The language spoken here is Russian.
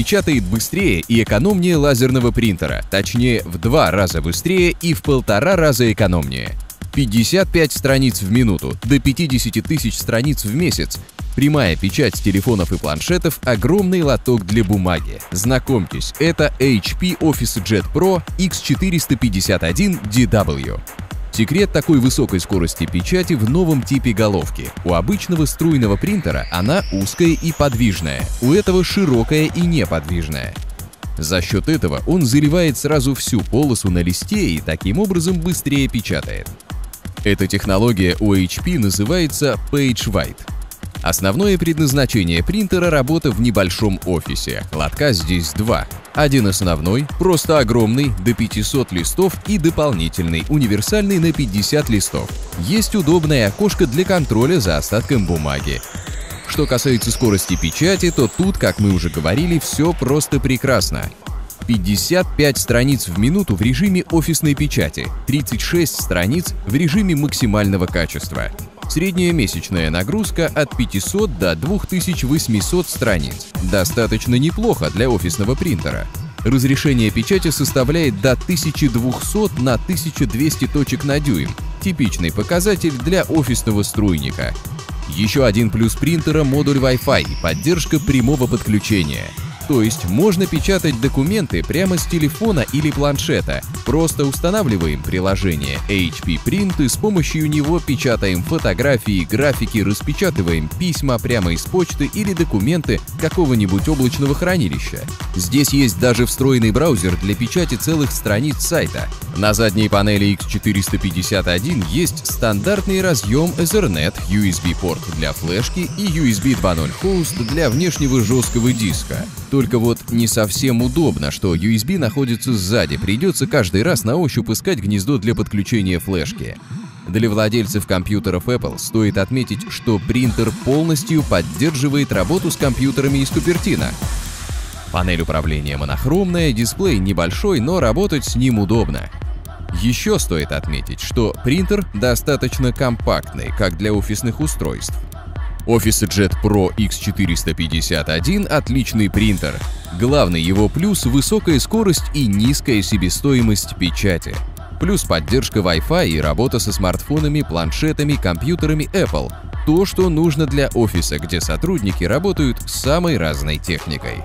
печатает быстрее и экономнее лазерного принтера, точнее в 2 раза быстрее и в 1,5 раза экономнее. 55 страниц в минуту, до 50 тысяч страниц в месяц. Прямая печать с телефонов и планшетов, огромный лоток для бумаги. Знакомьтесь, это HP OfficeJet Pro X451DW. Секрет такой высокой скорости печати в новом типе головки. У обычного струйного принтера она узкая и подвижная, у этого широкая и неподвижная. За счет этого он заливает сразу всю полосу на листе и таким образом быстрее печатает. Эта технология у HP называется PageWide. Основное предназначение принтера – работа в небольшом офисе, лотка здесь 2. Один основной, просто огромный, до 500 листов и дополнительный, универсальный на 50 листов. Есть удобное окошко для контроля за остатком бумаги. Что касается скорости печати, то тут, как мы уже говорили, все просто прекрасно. 55 страниц в минуту в режиме офисной печати, 36 страниц в режиме максимального качества. Средняя месячная нагрузка от 500 до 2800 страниц. Достаточно неплохо для офисного принтера. Разрешение печати составляет до 1200 на 1200 точек на дюйм. Типичный показатель для офисного струйника. Еще один плюс принтера – модуль Wi-Fi и поддержка прямого подключения. То есть можно печатать документы прямо с телефона или планшета. Просто устанавливаем приложение HP Print и с помощью него печатаем фотографии, графики, распечатываем письма прямо из почты или документы какого-нибудь облачного хранилища. Здесь есть даже встроенный браузер для печати целых страниц сайта. На задней панели X451 есть стандартный разъем Ethernet, USB-порт для флешки и USB 2.0 хост для внешнего жесткого диска. Только вот не совсем удобно, что USB находится сзади, придется каждый раз на ощупь искать гнездо для подключения флешки. Для владельцев компьютеров Apple стоит отметить, что принтер полностью поддерживает работу с компьютерами из Купертино. Панель управления монохромная, дисплей небольшой, но работать с ним удобно. Еще стоит отметить, что принтер достаточно компактный, как для офисных устройств. OfficeJet Pro X451 – отличный принтер. Главный его плюс – высокая скорость и низкая себестоимость печати. Плюс поддержка Wi-Fi и работа со смартфонами, планшетами, компьютерами Apple. То, что нужно для офиса, где сотрудники работают с самой разной техникой.